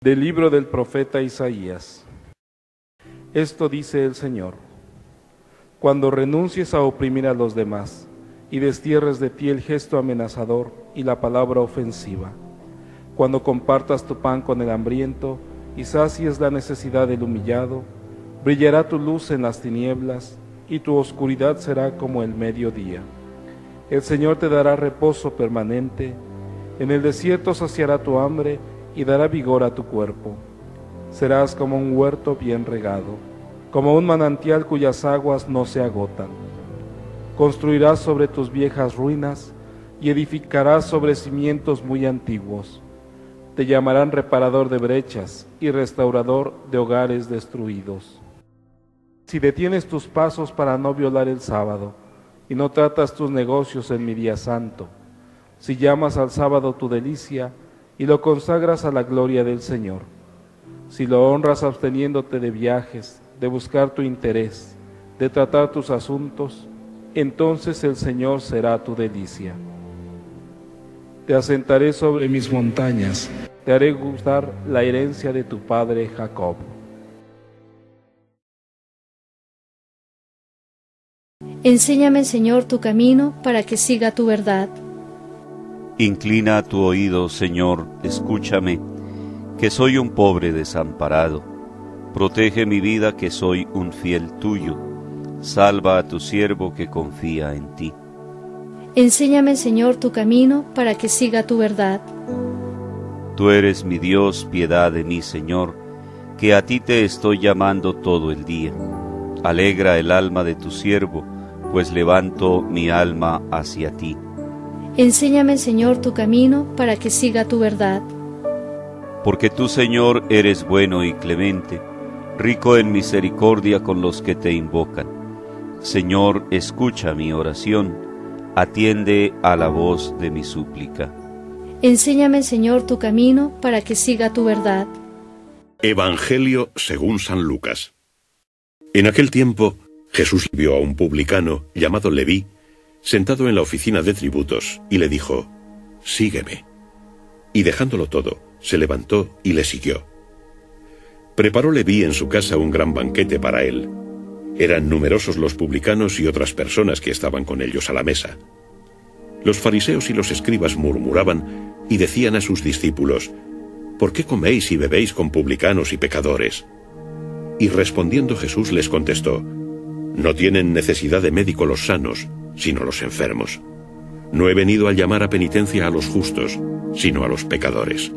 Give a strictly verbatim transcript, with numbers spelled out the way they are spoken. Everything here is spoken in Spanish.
Del libro del profeta Isaías. Esto dice el Señor: cuando renuncies a oprimir a los demás y destierres de ti el gesto amenazador y la palabra ofensiva, cuando compartas tu pan con el hambriento y sacies la necesidad del humillado, brillará tu luz en las tinieblas y tu oscuridad será como el mediodía. El Señor te dará reposo permanente, en el desierto saciará tu hambre y dará vigor a tu cuerpo. Serás como un huerto bien regado, como un manantial cuyas aguas no se agotan. Construirás sobre tus viejas ruinas y edificarás sobre cimientos muy antiguos. Te llamarán reparador de brechas y restaurador de hogares destruidos. Si detienes tus pasos para no violar el sábado y no tratas tus negocios en mi día santo, si llamas al sábado tu delicia y lo consagras a la gloria del Señor, si lo honras absteniéndote de viajes, de buscar tu interés, de tratar tus asuntos, entonces el Señor será tu delicia. Te asentaré sobre mis montañas, te haré gustar la herencia de tu padre Jacob. Enséñame, Señor, tu camino para que siga tu verdad. Inclina tu oído, Señor, escúchame, que soy un pobre desamparado. Protege mi vida, que soy un fiel tuyo. Salva a tu siervo que confía en ti. Enséñame, Señor, tu camino para que siga tu verdad. Tú eres mi Dios, piedad de mí, Señor, que a ti te estoy llamando todo el día. Alegra el alma de tu siervo, pues levanto mi alma hacia ti. Enséñame, Señor, tu camino para que siga tu verdad. Porque tú, Señor, eres bueno y clemente, rico en misericordia con los que te invocan. Señor, escucha mi oración, atiende a la voz de mi súplica. Enséñame, Señor, tu camino para que siga tu verdad. Evangelio según San Lucas. En aquel tiempo, Jesús vio a un publicano llamado Leví, sentado en la oficina de tributos, y le dijo: «Sígueme». Y dejándolo todo, se levantó y le siguió. Preparó Leví en su casa un gran banquete para él. Eran numerosos los publicanos y otras personas que estaban con ellos a la mesa. Los fariseos y los escribas murmuraban y decían a sus discípulos: «¿Por qué coméis y bebéis con publicanos y pecadores?». Y respondiendo Jesús les contestó: «No tienen necesidad de médico los sanos, sino los enfermos. No he venido a llamar a penitencia a los justos, sino a los pecadores».